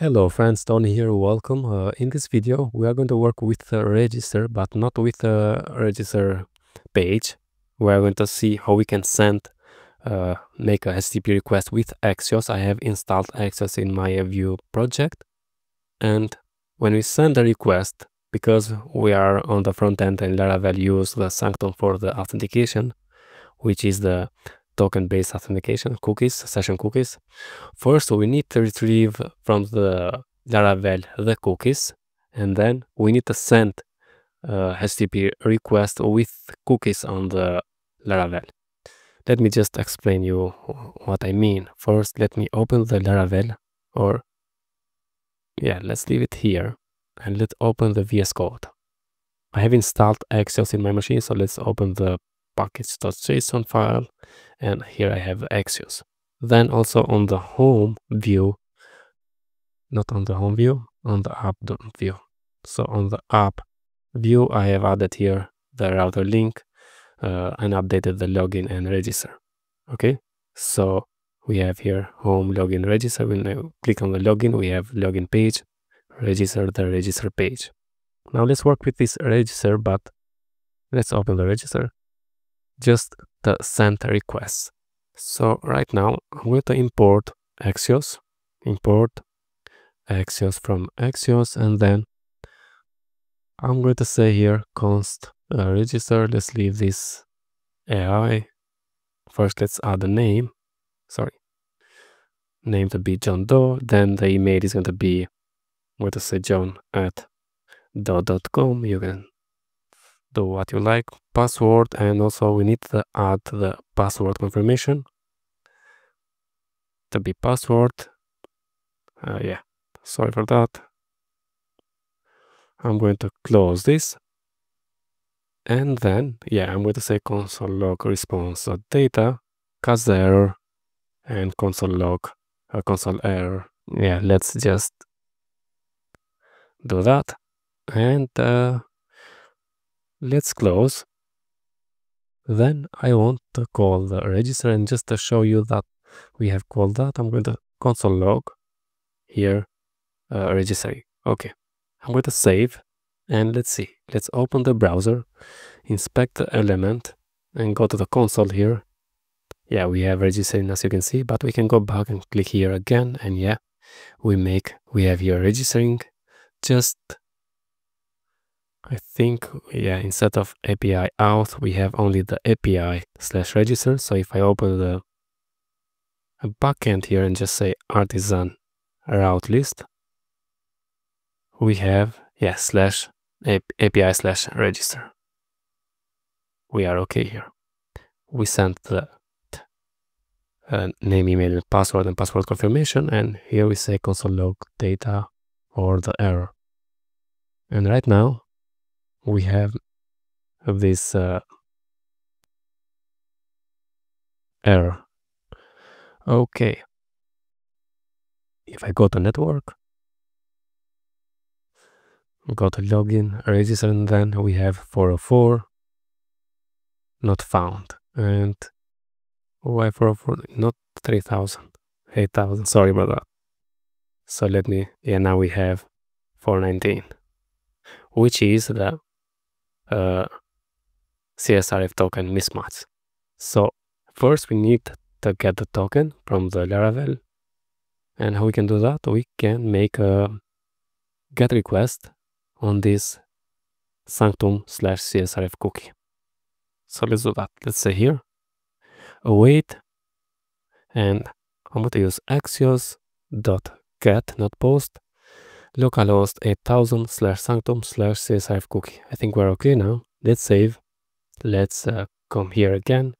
Hello friends, Tony here, welcome. In this video we are going to work with a register, but not with a register page. We are going to see how we can send, make a HTTP request with Axios. I have installed Axios in my Vue project. And when we send a request, because we are on the front end and Laravel use the Sanctum for the authentication, which is the token-based authentication, cookies, session cookies. First, we need to retrieve from the Laravel the cookies, and then we need to send a HTTP request with cookies on the Laravel. Let me just explain you what I mean. First, let me open the Laravel, or yeah, let's leave it here, and let's open the VS Code. I have installed Axios in my machine, so let's open the package.json file, and here I have Axios. Then also on the home view, not on the home view, on the app view. So on the app view, I have added here the router link and updated the login and register. Okay, so we have here home, login, register. When I click on the login, we have login page, register, the register page. Now let's work with this register, but let's open the register. Just the send requests. So right now I'm going to import Axios from Axios, and then I'm going to say here const register. Let's leave this AI. First let's add a name, name to be John Doe, then the email is going to be, I'm going to say john@doe.com. You can do what you like, password, and also we need to add the password confirmation to be password. Yeah, sorry for that. I'm going to close this, and then yeah, I'm going to say console log response.data, catch the error, and console log console error. Yeah, let's just do that, and let's close. Then I want to call the register, and just to show you that we have called that, I'm going to console log here registry. Okay, I'm going to save, and let's see. Let's open the browser, inspect the element, and go to the console here. Yeah, we have registering as you can see, but we can go back and click here again, and yeah, we have here registering. Just I think, yeah, instead of API auth, we have only the API/register. So if I open the backend here and just say Artisan route list, we have, yeah, /API/register. We are okay here. We sent the name, email, and password confirmation. And here we say console log data or the error. And right now, we have this error. Okay. If I go to network, go to login, register, and then we have 404 not found. And why 404? Not 3000. 8000. Sorry about that. So let me, yeah, now we have 419, which is the CSRF token mismatch. So first we need to get the token from the Laravel, and how we can do that? We can make a GET request on this Sanctum/CSRF cookie. So let's do that. Let's say here await, and I'm going to use Axios.get, not post, localhost 8000 /sanctum/csrf cookie. I think we're okay now. Let's save. Let's come here again,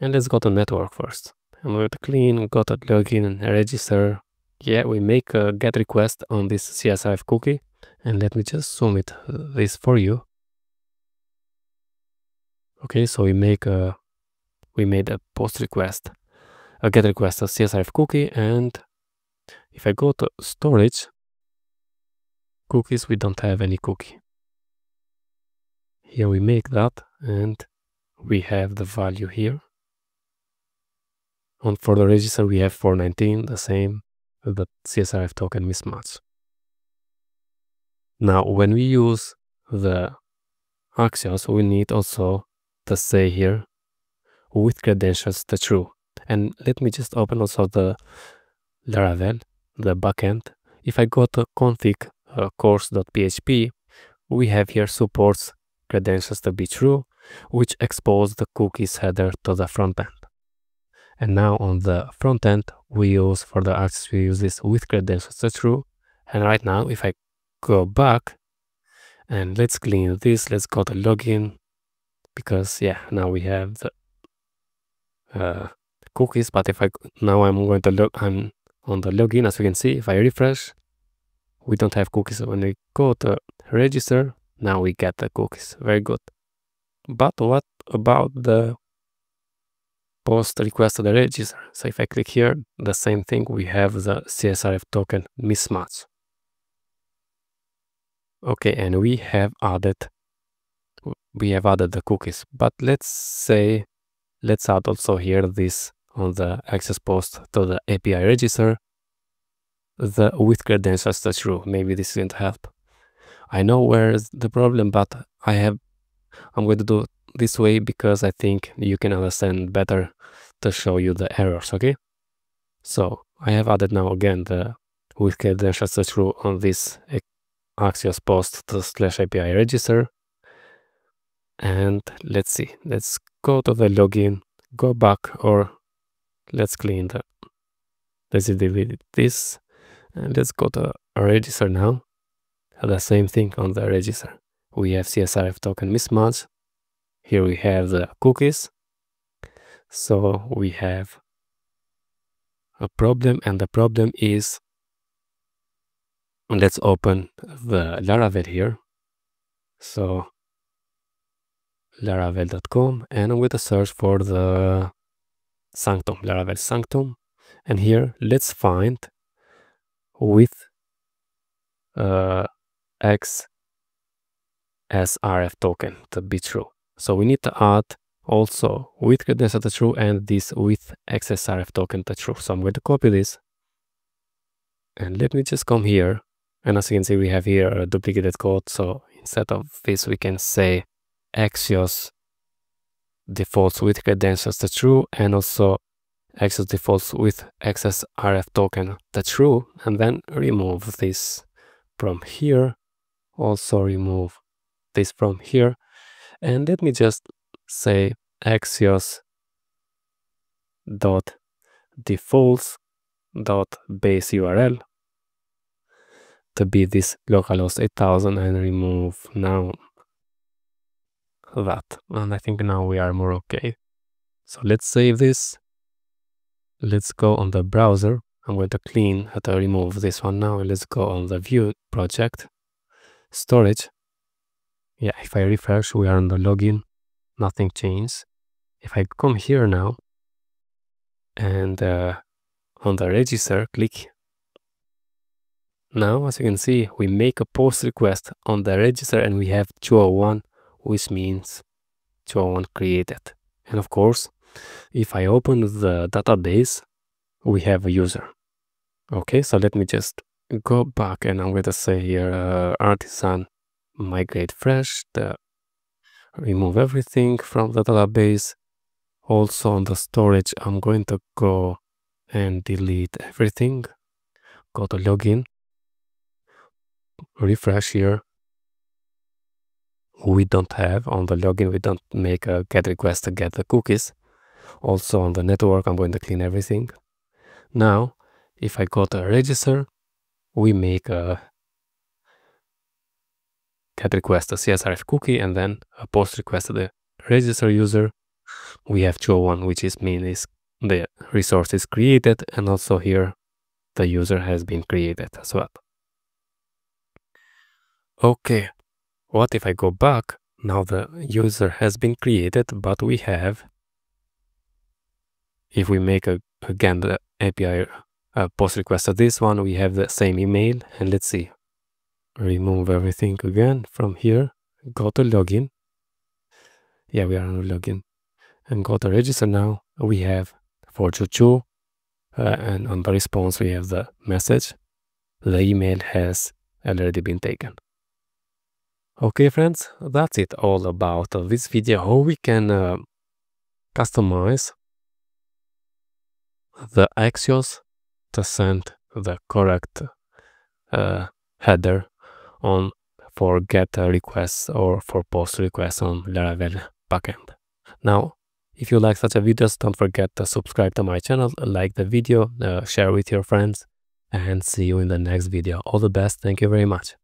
and let's go to network first. I'm going to clean, go to login and register. Yeah, we make a GET request on this csrf cookie, and let me just zoom it this for you. Okay, so we make a, we made a post request, a GET request of csrf cookie, and if I go to storage cookies, we don't have any cookie. Here we make that, and we have the value here. And for the register, we have 419, the same. that CSRF token mismatch. Now, when we use the Axios, we need also to say here with credentials the true. And let me just open also the Laravel, the backend. If I go to config course.php, we have here supports credentials to be true, which expose the cookies header to the front end. And now on the front end, we use for the access, we use this with credentials to true. And right now, if I go back and let's clean this, let's go to login, because yeah, now we have the cookies. But if I now I'm going to log, I'm on the login, as you can see. If I refresh, we don't have cookies. When we go to register, now we get the cookies. Very good. But what about the post request to the register? So if I click here, the same thing, we have the CSRF token mismatch. Okay, and we have added the cookies. But let's say, let's add also here this on the access post to the API register, the with credentials to true. Maybe this didn't help. I know where's the problem, but I'm going to do this way because I think you can understand better to show you the errors, okay? So I have added now again the with credentials to true on this Axios post to /API register. And let's see, let's go to the login, go back, or let's clean the, let's delete this, and let's go to register now. The same thing on the register. We have CSRF token mismatch. Here we have the cookies. So we have a problem, and the problem is, let's open the Laravel here. So laravel.com, and I'm going to search for the Sanctum, Laravel Sanctum. And here, let's find with XSRF token to be true. So we need to add also with credential to true and this with XSRF token to true. So I'm going to copy this. And let me just come here. And as you can see, we have here a duplicated code. So instead of this, we can say Axios defaults with credentials to true, and also Axios defaults with XSRF token to true, and then remove this from here. Also remove this from here. And let me just say Axios .defaults.base URL to be this localhost 8000, and remove now that. And I think now we are more okay. So let's save this. Let's go on the browser. I'm going to clean to remove this one now. Let's go on the Vue project storage. Yeah, if I refresh, we are on the login. Nothing changed. If I come here now and on the register, click. Now, as you can see, we make a post request on the register, and we have 201, which means 201 created. And of course, if I open the database, we have a user. Okay, so let me just go back, and I'm going to say here Artisan migrate fresh, remove everything from the database. Also on the storage, I'm going to go and delete everything. Go to login, refresh here. We don't have on the login, we don't make a get request to get the cookies. Also on the network, I'm going to clean everything. Now, if I go to register, we make a get request to CSRF cookie, and then a post request to the register user. We have 201, which is means the resource is created, and also here the user has been created as well. Okay. What if I go back? Now the user has been created, but we have, if we make again the API post request to this one, we have the same email. And let's see, remove everything again from here, go to login. Yeah, we are on login, and go to register now. We have 422, and on the response we have the message, the email has already been taken. Okay friends, that's it all about this video, how we can customize the Axios to send the correct header on for GET requests or for POST requests on Laravel backend. Now, if you like such a videos, don't forget to subscribe to my channel, like the video, share with your friends, and see you in the next video. All the best, thank you very much.